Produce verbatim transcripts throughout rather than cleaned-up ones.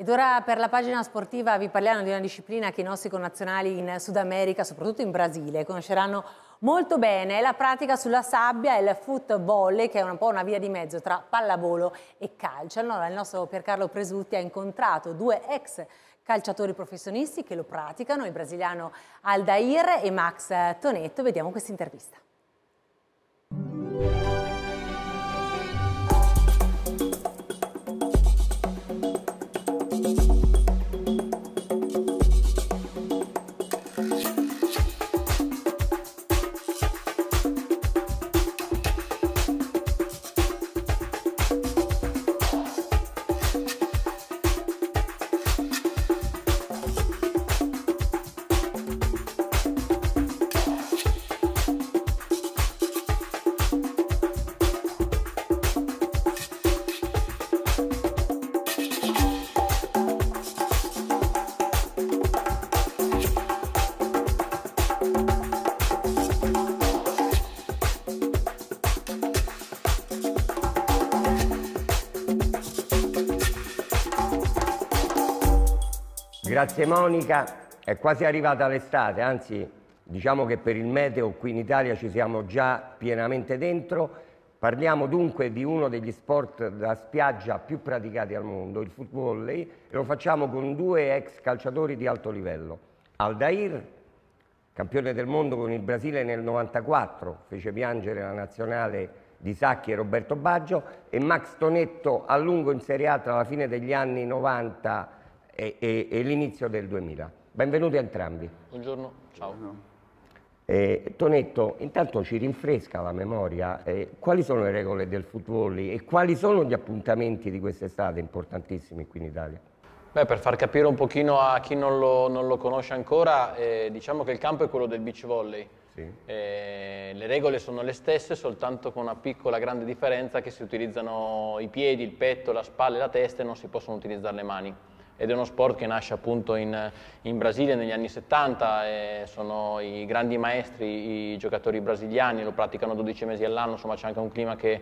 Ed ora per la pagina sportiva vi parliamo di una disciplina che i nostri connazionali in Sud America, soprattutto in Brasile, conosceranno molto bene. È la pratica sulla sabbia e il footvolley, che è un po' una via di mezzo tra pallavolo e calcio. Allora il nostro Piercarlo Presutti ha incontrato due ex calciatori professionisti che lo praticano, il brasiliano Aldair e Max Tonetto. Vediamo questa intervista. Grazie Monica, è quasi arrivata l'estate, anzi diciamo che per il meteo qui in Italia ci siamo già pienamente dentro. Parliamo dunque di uno degli sport da spiaggia più praticati al mondo, il footvolley, e lo facciamo con due ex calciatori di alto livello. Aldair, campione del mondo con il Brasile nel novantaquattro, fece piangere la nazionale di Sacchi e Roberto Baggio, e Max Tonetto, a lungo in Serie A tra la fine degli anni novanta e, e, e l'inizio del duemila. Benvenuti entrambi. Buongiorno, ciao. Eh, Tonetto, intanto ci rinfresca la memoria, eh, quali sono le regole del footvolley e quali sono gli appuntamenti di quest'estate importantissimi qui in Italia? Beh, per far capire un pochino a chi non lo, non lo conosce ancora, eh, diciamo che il campo è quello del beach volley. Sì. Eh, le regole sono le stesse, soltanto con una piccola grande differenza che si utilizzano i piedi, il petto, la spalla e la testa e non si possono utilizzare le mani. Ed è uno sport che nasce appunto in, in Brasile negli anni settanta, e sono i grandi maestri, i giocatori brasiliani, lo praticano dodici mesi all'anno, insomma c'è anche un clima che,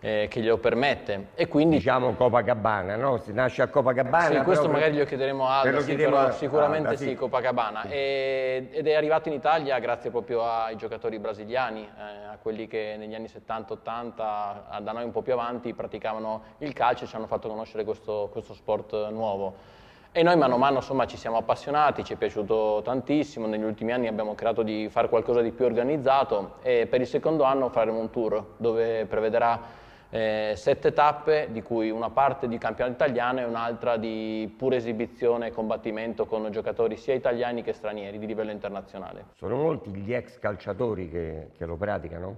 eh, che glielo permette. E quindi diciamo Copacabana, no? Si nasce a Copacabana. Sì, questo magari per... glielo chiederemo a Alda, sì, però sicuramente Alda, sì. sì, Copacabana. Sì. E, ed è arrivato in Italia grazie proprio ai giocatori brasiliani, eh, a quelli che negli anni settanta ottanta, da noi un po' più avanti, praticavano il calcio e ci hanno fatto conoscere questo, questo sport nuovo. E noi mano a mano insomma ci siamo appassionati, ci è piaciuto tantissimo, negli ultimi anni abbiamo creato di fare qualcosa di più organizzato e per il secondo anno faremo un tour dove prevederà Eh, sette tappe, di cui una parte di campionato italiano e un'altra di pura esibizione e combattimento con giocatori sia italiani che stranieri di livello internazionale. Sono molti gli ex calciatori che, che lo praticano?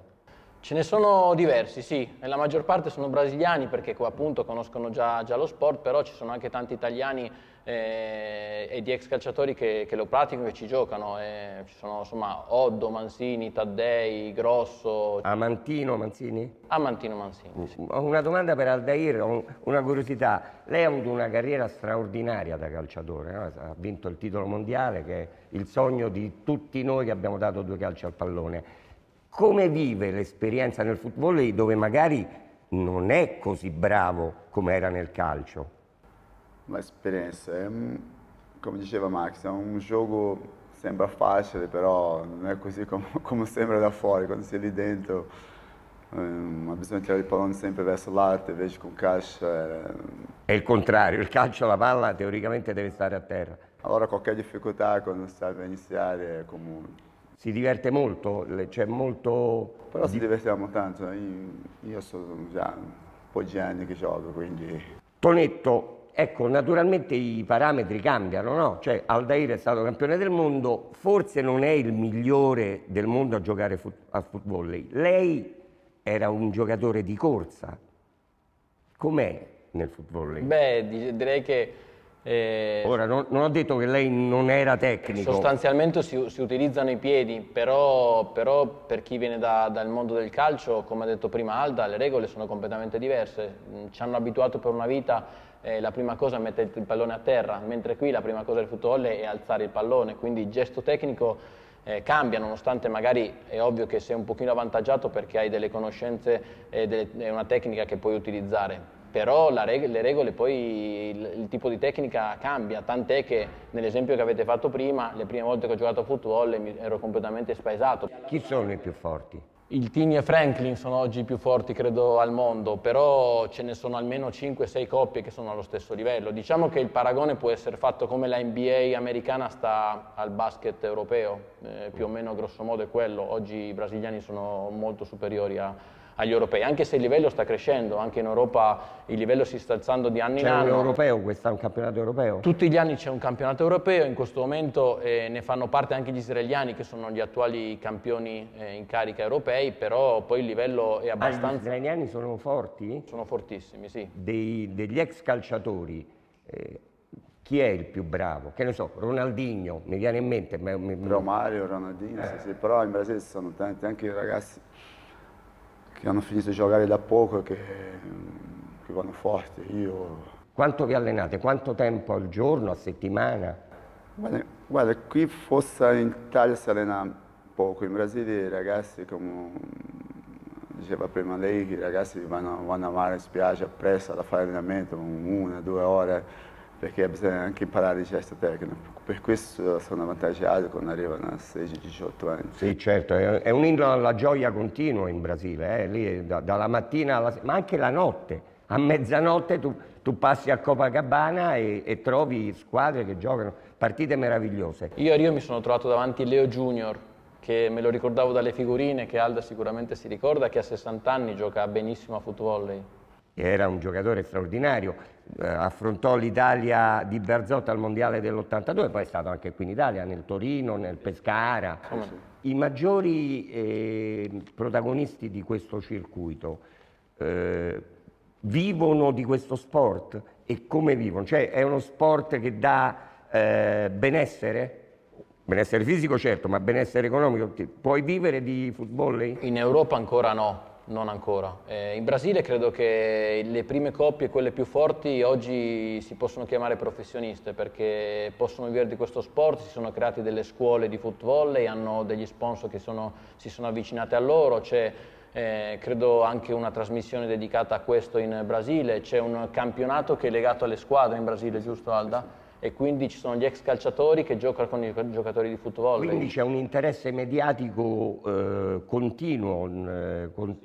Ce ne sono diversi, sì, e la maggior parte sono brasiliani perché appunto conoscono già, già lo sport, però ci sono anche tanti italiani eh, e di ex calciatori che, che lo praticano e ci giocano. Eh, ci sono insomma Oddo, Mancini, Taddei, Grosso... Amantino Mancini? Amantino Mancini, sì. Ho una domanda per Aldair, ho una curiosità. Lei ha avuto una carriera straordinaria da calciatore, no? Ha vinto il titolo mondiale che è il sogno di tutti noi che abbiamo dato due calci al pallone. Come vive l'esperienza nel footvolley dove magari non è così bravo come era nel calcio? L'esperienza è, come diceva Max, è un gioco sembra facile, però non è così com come sembra da fuori. Quando sei lì dentro um, bisogna tirare il pallone sempre verso l'alto, invece con calcio è... è il contrario, il calcio la palla teoricamente deve stare a terra. Allora qualche difficoltà quando serve iniziare è comune. Si diverte molto, c'è molto... Però ci divertiamo tanto, io, io sono già un po' di anni che gioco, quindi... Tonetto, ecco, naturalmente i parametri cambiano, no? Cioè, Aldair è stato campione del mondo, forse non è il migliore del mondo a giocare fut a footvolley. Lei era un giocatore di corsa. Com'è nel footvolley? Beh, direi che... Eh, Ora, non, non ho detto che lei non era tecnico. Sostanzialmente si, si utilizzano i piedi, però, però per chi viene da, dal mondo del calcio, come ha detto prima Alda, le regole sono completamente diverse. Ci hanno abituato per una vita, eh, la prima cosa è mettere il pallone a terra, mentre qui la prima cosa del footvolley è alzare il pallone, quindi il gesto tecnico eh, cambia, nonostante magari è ovvio che sei un pochino avvantaggiato perché hai delle conoscenze e, delle, e una tecnica che puoi utilizzare. però la reg le regole poi, il, il tipo di tecnica cambia, tant'è che nell'esempio che avete fatto prima, le prime volte che ho giocato a football ero completamente spaesato. Chi sono i più forti? Il Tini e Franklin sono oggi i più forti credo al mondo, però ce ne sono almeno cinque sei coppie che sono allo stesso livello. Diciamo che il paragone può essere fatto come la N B A americana sta al basket europeo, eh, più o meno grosso modo è quello. Oggi i brasiliani sono molto superiori a, agli europei, anche se il livello sta crescendo, anche in Europa il livello si sta alzando di anno in anno. C'è un europeo, questo è un campionato europeo? Tutti gli anni c'è un campionato europeo, in questo momento eh, ne fanno parte anche gli israeliani che sono gli attuali campioni eh, in carica europei. Però poi il livello è abbastanza... Ah, gli israeliani sono forti? Sono fortissimi, sì. Dei, degli ex calciatori, eh, chi è il più bravo? Che ne so, Ronaldinho, mi viene in mente... Ma, mi... Romario, Ronaldinho, eh. sì, sì, però in Brasile sono tanti, anche i ragazzi che hanno finito di giocare da poco, che, che vanno forti. Io... Quanto vi allenate? Quanto tempo al giorno, a settimana? Guarda, guarda qui forse in Italia si allena... Poco. In Brasile i ragazzi, come diceva prima lei, i ragazzi vanno, vanno a mare in spiaggia appresso a fare allenamento, una, due ore, perché bisogna anche imparare il gesto tecnico. Per questo sono avvantaggiati quando arrivano a sedici diciotto anni. Sì, certo, è un inno alla gioia continua in Brasile, eh? Lì, da, dalla mattina alla sera, ma anche la notte. A mezzanotte tu, tu passi a Copacabana e, e trovi squadre che giocano partite meravigliose. Io a Rio mi sono trovato davanti Leo Junior, che me lo ricordavo dalle figurine, che Alda sicuramente si ricorda, che a sessanta anni gioca benissimo a footvolley. Era un giocatore straordinario, eh, affrontò l'Italia di Berzotto al Mondiale dell'ottantadue, poi è stato anche qui in Italia, nel Torino, nel Pescara. Come? I maggiori eh, protagonisti di questo circuito eh, vivono di questo sport, e come vivono? Cioè è uno sport che dà eh, benessere? Benessere fisico certo, ma benessere economico. Puoi vivere di football? In Europa ancora no, non ancora. Eh, in Brasile credo che le prime coppie, quelle più forti, oggi si possono chiamare professioniste, perché possono vivere di questo sport, si sono create delle scuole di football, hanno degli sponsor che sono, si sono avvicinate a loro, c'è eh, credo anche una trasmissione dedicata a questo in Brasile, c'è un campionato che è legato alle squadre in Brasile, giusto Alda? Sì. E quindi ci sono gli ex calciatori che giocano con i giocatori di football. Quindi c'è un interesse mediatico eh, continuo. Eh, con...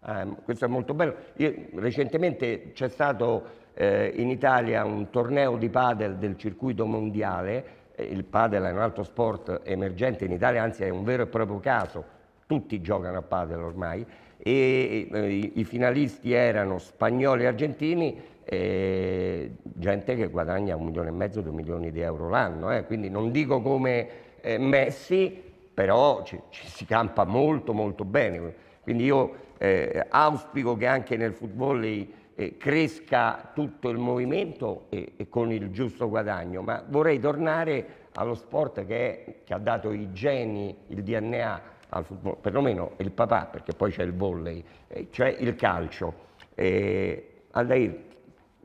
ah, questo è molto bello. Io, recentemente c'è stato eh, in Italia un torneo di padel del circuito mondiale. Il padel è un altro sport emergente in Italia, anzi è un vero e proprio caso. Tutti giocano a padel ormai. E eh, i, i finalisti erano spagnoli e argentini. E gente che guadagna un milione e mezzo, due milioni di euro l'anno, eh? Quindi non dico come eh, Messi, però ci, ci si campa molto molto bene, quindi io eh, auspico che anche nel footvolley eh, cresca tutto il movimento e, e con il giusto guadagno, ma vorrei tornare allo sport che, è, che ha dato i geni, il D N A al football, perlomeno il papà, perché poi c'è il volley, eh, cioè il calcio. eh, Aldair,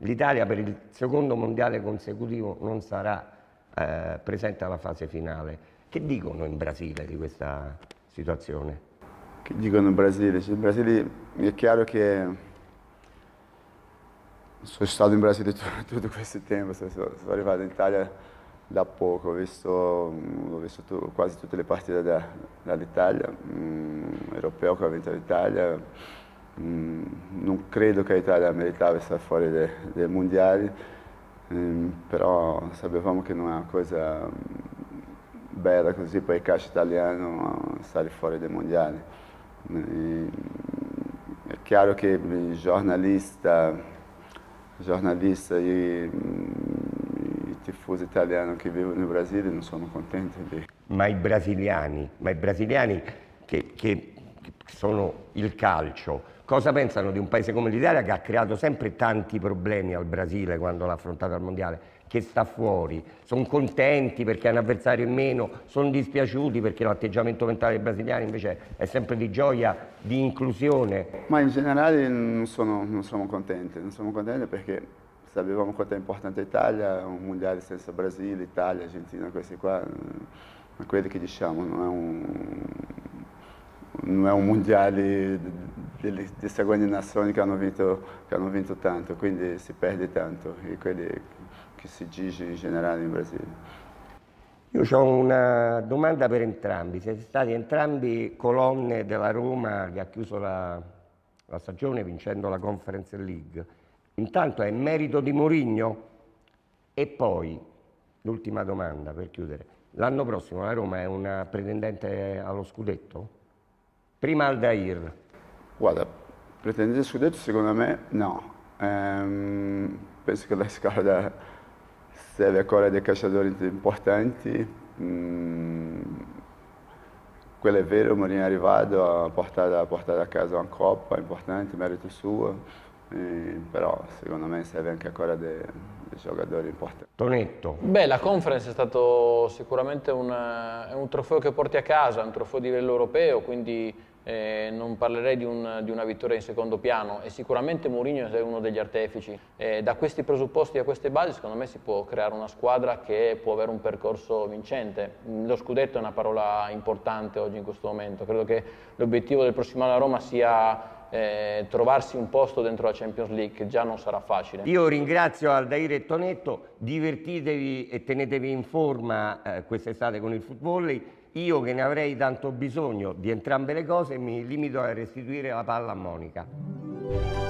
l'Italia per il secondo mondiale consecutivo non sarà eh, presente alla fase finale. Che dicono in Brasile di questa situazione? Che dicono in Brasile? Cioè, in Brasile è chiaro che... Sono stato in Brasile tutto, tutto questo tempo, sono, sono arrivato in Italia da poco, ho visto, ho visto tu, quasi tutte le partite da, dall'Italia, mm, europeo che ha vinto l'Italia. Mm, non credo che l'Italia meritava stare fuori dai de, mondiali, mm, però sapevamo che non è una cosa bella così per il calcio italiano stare fuori dai mondiali. E, è chiaro che il giornalista, il giornalista e i tifosi italiani che vivono in Brasile non sono contenti di... Ma i brasiliani, ma i brasiliani che, che, che sono il calcio, cosa pensano di un paese come l'Italia che ha creato sempre tanti problemi al Brasile quando l'ha affrontato al Mondiale, che sta fuori? Sono contenti perché è un avversario in meno, sono dispiaciuti perché l'atteggiamento mentale dei brasiliani invece è sempre di gioia, di inclusione. Ma in generale non sono, non sono contenti, non sono contenti perché sapevamo quanto è importante l'Italia, un Mondiale senza Brasile, Italia, Argentina, questi qua, ma quelli che diciamo non è un, non è un Mondiale... degli, dei seguenti nazioni che hanno, vinto, che hanno vinto tanto, quindi si perde tanto e quelli che si dice in generale in Brasile. Io ho una domanda per entrambi, siete stati entrambi colonne della Roma che ha chiuso la, la stagione vincendo la Conference League. Intanto è merito di Mourinho? E poi, l'ultima domanda per chiudere, l'anno prossimo la Roma è una pretendente allo scudetto? Prima Aldair. Guarda, pretendente scudetto secondo me no, ehm, penso che la scala serve ancora dei calciatori importanti, mm, quello è vero, Mourinho è arrivato a portare, a portare a casa una coppa importante, merito suo, e, però secondo me serve anche ancora dei, dei giocatori importanti. Tonetto. Beh, la Conference è stato sicuramente una, è un trofeo che porti a casa, è un trofeo di livello europeo, quindi Eh, non parlerei di, un, di una vittoria in secondo piano e sicuramente Mourinho è uno degli artefici. Eh, da questi presupposti e a queste basi secondo me si può creare una squadra che può avere un percorso vincente. Lo scudetto è una parola importante oggi in questo momento, credo che l'obiettivo del prossimo anno a Roma sia eh, trovarsi un posto dentro la Champions League, che già non sarà facile. Io ringrazio Aldair e Tonetto, divertitevi e tenetevi in forma eh, quest'estate con il footvolley. Io che ne avrei tanto bisogno di entrambe le cose mi limito a restituire la palla a Monica.